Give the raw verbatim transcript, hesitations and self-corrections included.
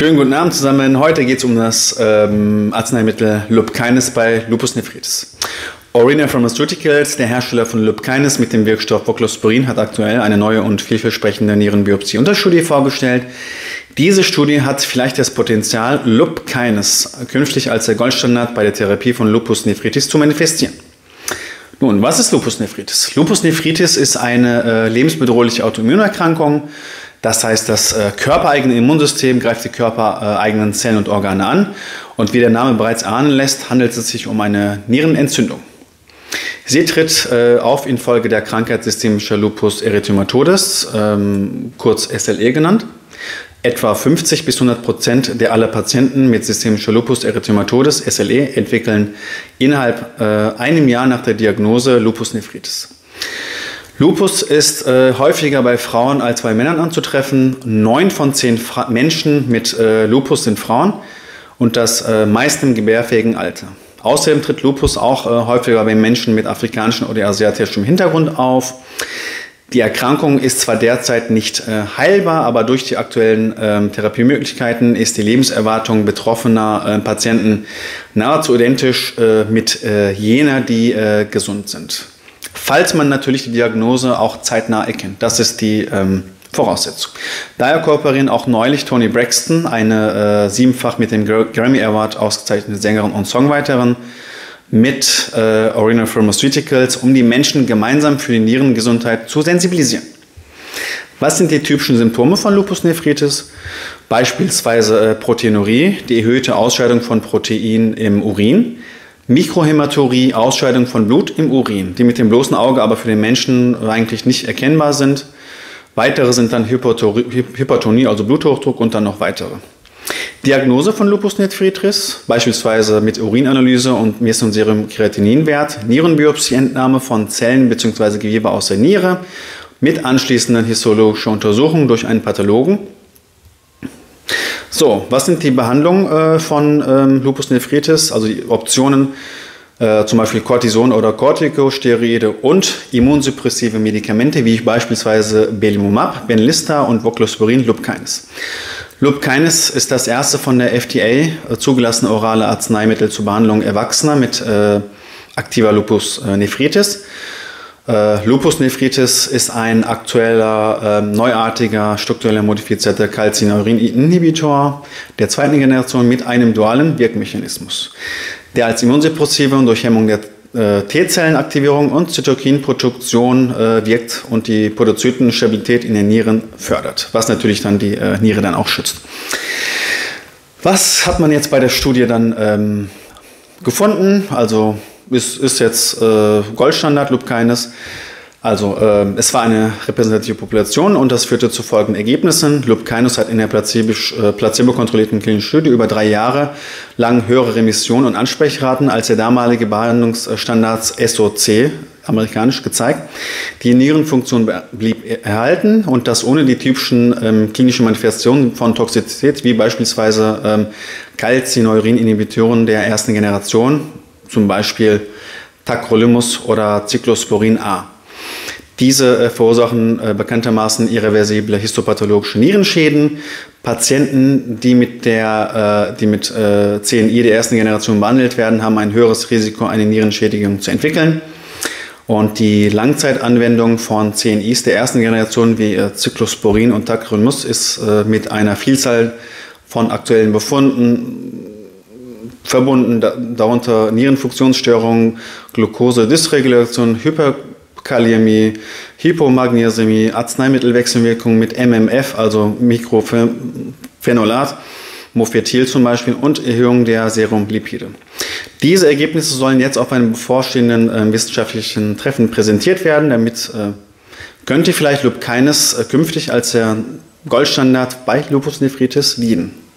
Schönen guten Abend zusammen. Heute geht es um das ähm, Arzneimittel LUPKYNIS bei Lupus Nephritis. Aurinia Pharmaceuticals, der Hersteller von LUPKYNIS mit dem Wirkstoff Voclosporin, hat aktuell eine neue und vielversprechende Nierenbiopsie-Unterstudie vorgestellt. Diese Studie hat vielleicht das Potenzial, LUPKYNIS künftig als der Goldstandard bei der Therapie von Lupus Nephritis zu manifestieren. Nun, was ist Lupus Nephritis? Lupus Nephritis ist eine äh, lebensbedrohliche Autoimmunerkrankung. Das heißt, das äh, körpereigene Immunsystem greift die körpereigenen Zellen und Organe an. Und wie der Name bereits ahnen lässt, handelt es sich um eine Nierenentzündung. Sie tritt äh, auf infolge der Krankheit systemischer Lupus Erythematodes, ähm, kurz S L E genannt. Etwa fünfzig bis hundert Prozent der aller Patienten mit systemischer Lupus Erythematodes, S L E, entwickeln innerhalb äh, einem Jahr nach der Diagnose Lupus Nephritis. Lupus ist äh, häufiger bei Frauen als bei Männern anzutreffen. Neun von zehn Fra- Menschen mit äh, Lupus sind Frauen und das äh, meist im gebärfähigen Alter. Außerdem tritt Lupus auch äh, häufiger bei Menschen mit afrikanischem oder asiatischem Hintergrund auf. Die Erkrankung ist zwar derzeit nicht äh, heilbar, aber durch die aktuellen äh, Therapiemöglichkeiten ist die Lebenserwartung betroffener äh, Patienten nahezu identisch äh, mit äh, jener, die äh, gesund sind. Falls man natürlich die Diagnose auch zeitnah erkennt. Das ist die ähm, Voraussetzung. Daher kooperieren auch neulich Toni Braxton, eine äh, siebenfach mit dem Grammy Award ausgezeichnete Sängerin und Songwriterin, mit äh, Aurinia Pharmaceuticals, um die Menschen gemeinsam für die Nierengesundheit zu sensibilisieren. Was sind die typischen Symptome von Lupus Nephritis? Beispielsweise äh, Proteinurie, die erhöhte Ausscheidung von Protein im Urin, Mikrohämaturie, Ausscheidung von Blut im Urin, die mit dem bloßen Auge aber für den Menschen eigentlich nicht erkennbar sind. Weitere sind dann Hypertonie, also Bluthochdruck und dann noch weitere. Diagnose von Lupus Nephritis, beispielsweise mit Urinanalyse und Serumkreatininwert, Nierenbiopsieentnahme von Zellen bzw. Gewebe aus der Niere mit anschließenden histologischen Untersuchungen durch einen Pathologen. So, was sind die Behandlungen äh, von ähm, Lupus Nephritis, also die Optionen, äh, zum Beispiel Cortison oder Corticosteroide und immunsuppressive Medikamente, wie beispielsweise Belimumab, Benlista und Voclosporin, LUPKYNIS. LUPKYNIS ist das erste von der F D A zugelassene orale Arzneimittel zur Behandlung Erwachsener mit äh, aktiver Lupus Nephritis. Äh, Lupus Nephritis ist ein aktueller, äh, neuartiger, strukturell modifizierter Calcineurin-Inhibitor der zweiten Generation mit einem dualen Wirkmechanismus, der als Immunsuppressive und durch Hemmung der äh, T-Zellenaktivierung und Zytokinproduktion äh, wirkt und die Podozytenstabilität in den Nieren fördert, was natürlich dann die äh, Niere dann auch schützt. Was hat man jetzt bei der Studie dann ähm, gefunden? Also Ist, ist jetzt äh, Goldstandard, LUPKYNIS. Also äh, es war eine repräsentative Population und das führte zu folgenden Ergebnissen. LUPKYNIS hat in der placebo-kontrollierten klinischen Studie über drei Jahre lang höhere Remissionen und Ansprechraten als der damalige Behandlungsstandards S O C, amerikanisch, gezeigt. Die Nierenfunktion blieb erhalten und das ohne die typischen ähm, klinischen Manifestationen von Toxizität, wie beispielsweise ähm, Calcineurin-Inhibitoren der ersten Generation, zum Beispiel Tacrolimus oder Cyclosporin A. Diese äh, verursachen äh, bekanntermaßen irreversible histopathologische Nierenschäden. Patienten, die mit, der, äh, die mit äh, C N I der ersten Generation behandelt werden, haben ein höheres Risiko, eine Nierenschädigung zu entwickeln. Und die Langzeitanwendung von C N Is der ersten Generation wie äh, Cyclosporin und Tacrolimus ist äh, mit einer Vielzahl von aktuellen Befunden verbunden, darunter Nierenfunktionsstörungen, Glukose-Dysregulation, Hyperkaliämie, Hypomagnesämie, Arzneimittelwechselwirkung mit M M F, also Mikrofenolat Mofetil zum Beispiel, und Erhöhung der Serumlipide. Diese Ergebnisse sollen jetzt auf einem bevorstehenden äh, wissenschaftlichen Treffen präsentiert werden. Damit äh, könnte vielleicht LUPKYNIS äh, künftig als der Goldstandard bei Lupus Nephritis dienen.